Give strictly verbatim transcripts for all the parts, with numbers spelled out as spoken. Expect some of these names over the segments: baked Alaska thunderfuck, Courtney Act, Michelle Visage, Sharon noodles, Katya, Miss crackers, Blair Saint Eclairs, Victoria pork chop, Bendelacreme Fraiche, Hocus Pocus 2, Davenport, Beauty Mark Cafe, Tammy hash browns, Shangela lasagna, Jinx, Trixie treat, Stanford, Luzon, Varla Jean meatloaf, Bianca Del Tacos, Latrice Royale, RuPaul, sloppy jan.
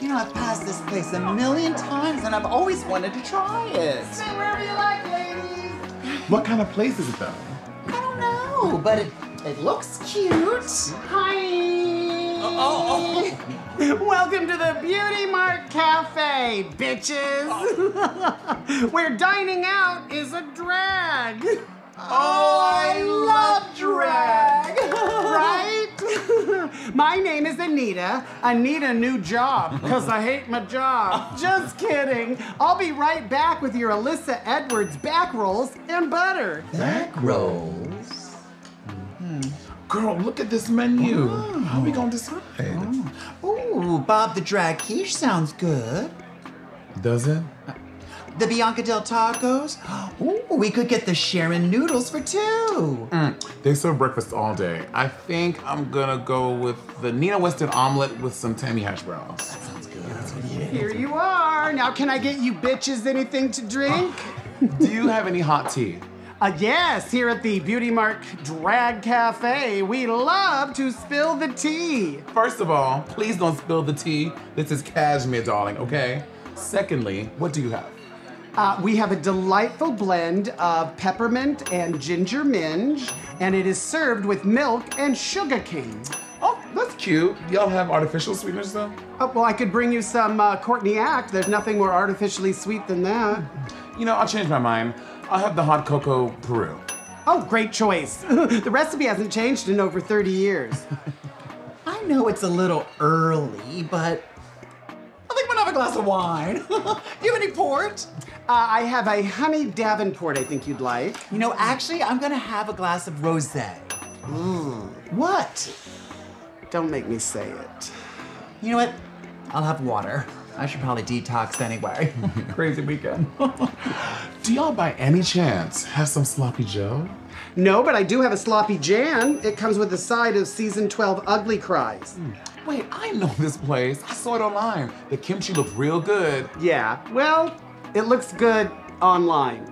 You know, I've passed this place a million times and I've always wanted to try it. Stay wherever you like, ladies. What kind of place is it, though? I don't know, but it, it looks cute. Hi. Oh, oh, oh. Welcome to the Beauty Mark Cafe, bitches. Oh. Where dining out is a drag. Oh, I love drag. Right? My name is Anita. I need a new job, because I hate my job. Just kidding. I'll be right back with your Alyssa Edwards back rolls and butter. Back rolls? Mm-hmm. Girl, look at this menu. Oh. How are we going to decide? Oh. Ooh, Bob the Drag Quiche sounds good. Does it? The Bianca Del Tacos. Ooh, we could get the Sharon noodles for two. Mm, they serve breakfast all day. I think I'm gonna go with the Nina Weston omelet with some Tammy hash browns. That sounds good. Yeah. Here you are. Now, can I get you bitches anything to drink? Do you have any hot tea? Uh, yes, here at the Beauty Mark Drag Cafe, we love to spill the tea. First of all, please don't spill the tea. This is cashmere, darling, okay? Secondly, what do you have? Uh, we have a delightful blend of peppermint and ginger minge, and it is served with milk and sugar cane. Oh, that's cute. Y'all have artificial sweeteners, though? Oh, well, I could bring you some uh, Courtney Act. There's nothing more artificially sweet than that. You know, I'll change my mind. I'll have the hot cocoa Peru. Oh, great choice. The recipe hasn't changed in over thirty years. I know it's a little early, but I think we'll have a glass of wine. Do you have any port? Uh, I have a honey Davenport I think you'd like. You know, actually, I'm gonna have a glass of rosé. Ooh. What? Don't make me say it. You know what? I'll have water. I should probably detox anyway. Crazy weekend. Do y'all by any chance have some sloppy joe? No, but I do have a sloppy jan. It comes with a side of season twelve ugly cries. Mm. Wait, I know this place. I saw it online. The kimchi looked real good. Yeah, well, it looks good online.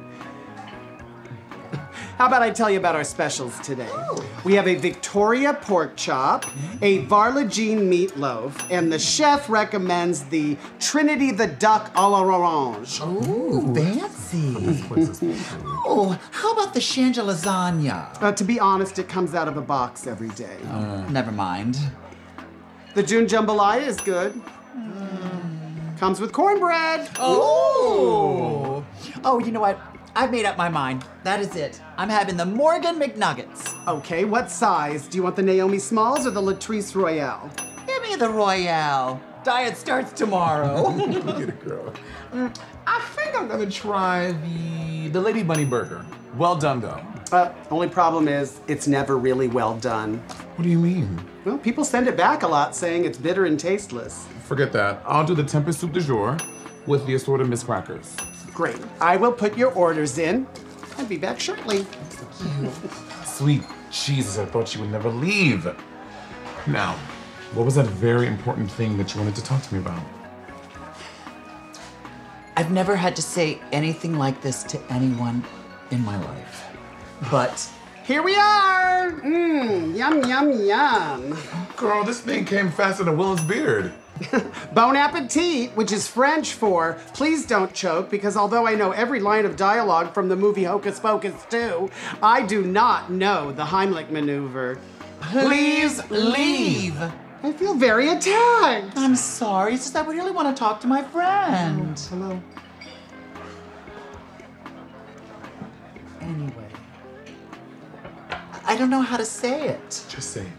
How about I tell you about our specials today? Ooh. We have a Victoria pork chop, a Varla Jean meatloaf, and the chef recommends the Trinity the Duck a la Orange. Ooh, fancy. Oh, how about the Shangela lasagna? Uh, to be honest, it comes out of a box every day. Uh, never mind. The June jambalaya is good. Mm. Comes with cornbread. Oh. Ooh. Oh, you know what? I've made up my mind. That is it. I'm having the Morgan McNuggets. Okay, what size? Do you want the Naomi Smalls or the Latrice Royale? Give me the Royale. Diet starts tomorrow. Get it, girl. Mm, I think I'm gonna try the the Lady Bunny Burger. Well done, though. Uh, only problem is, it's never really well done. What do you mean? Well, people send it back a lot saying it's bitter and tasteless. Forget that. I'll do the temper soup du jour with the assorted Miss Crackers. Great. I will put your orders in. I'll be back shortly. So cute. Sweet Jesus, I thought you would never leave. Now, what was that very important thing that you wanted to talk to me about? I've never had to say anything like this to anyone in my life, but here we are. Mmm, yum, yum, yum. Girl, this thing came faster than Will's beard. Bon appetit, which is French for please don't choke, because although I know every line of dialogue from the movie Hocus Pocus two, I do not know the Heimlich maneuver. Please, please leave. I feel very attacked. I'm sorry, it's just I really want to talk to my friend. Oh, hello. Anyway, I don't know how to say it. Just say it.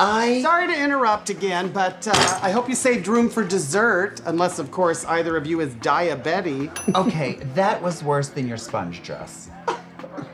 I... Sorry to interrupt again, but uh, I hope you saved room for dessert, unless, of course, either of you is diabetic. Okay, that was worse than your sponge dress.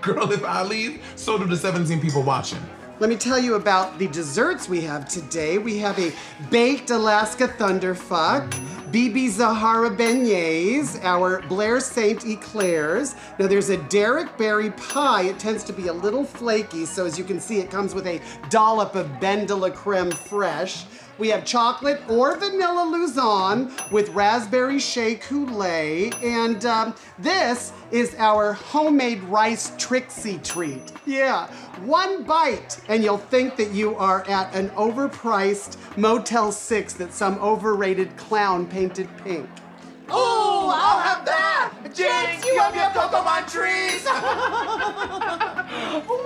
Girl, if I leave, so do the seventeen people watching. Let me tell you about the desserts we have today. We have a baked Alaska thunderfuck, mm-hmm. Bibi Zahara Beignets, our Blair Saint Eclairs. Now there's a Derrick Berry Pie. It tends to be a little flaky, so as you can see, it comes with a dollop of Bendelacreme Fraiche. We have chocolate or vanilla Luzon with raspberry shea Kool-Aid. And um, this is our homemade rice Trixie treat. Yeah, one bite and you'll think that you are at an overpriced Motel six that some overrated clown painted pink. Ooh, I'll, I'll have that! Jinx, you have your Pokemon trees!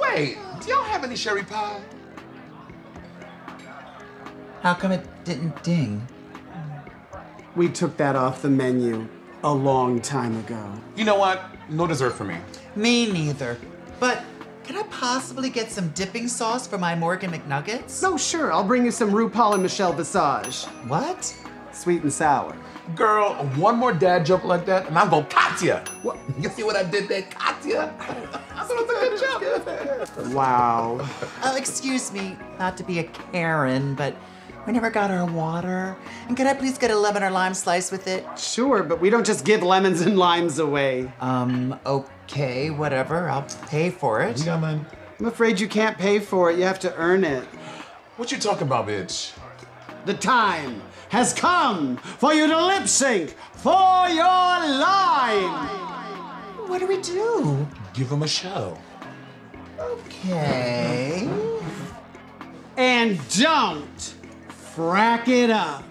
Wait, do y'all have any sherry pie? How come it didn't ding? We took that off the menu a long time ago. You know what? No dessert for me. Me neither. But can I possibly get some dipping sauce for my Morgan McNuggets? Oh, sure. I'll bring you some RuPaul and Michelle Visage. What? Sweet and sour. Girl, one more dad joke like that, and I'm gonna Katya. What? You see what I did there, Katya? That's a good joke. Wow. Oh, excuse me, not to be a Karen, but we never got our water. And could I please get a lemon or lime slice with it? Sure, but we don't just give lemons and limes away. Um, okay, whatever. I'll pay for it. You got mine. I'm afraid you can't pay for it. You have to earn it. What you talking about, bitch? The time has come for you to lip sync for your line. What do we do? Give them a show. Okay. And don't frack it up.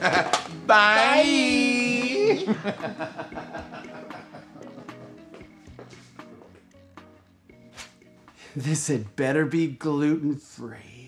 Bye. Bye. This had better be gluten-free.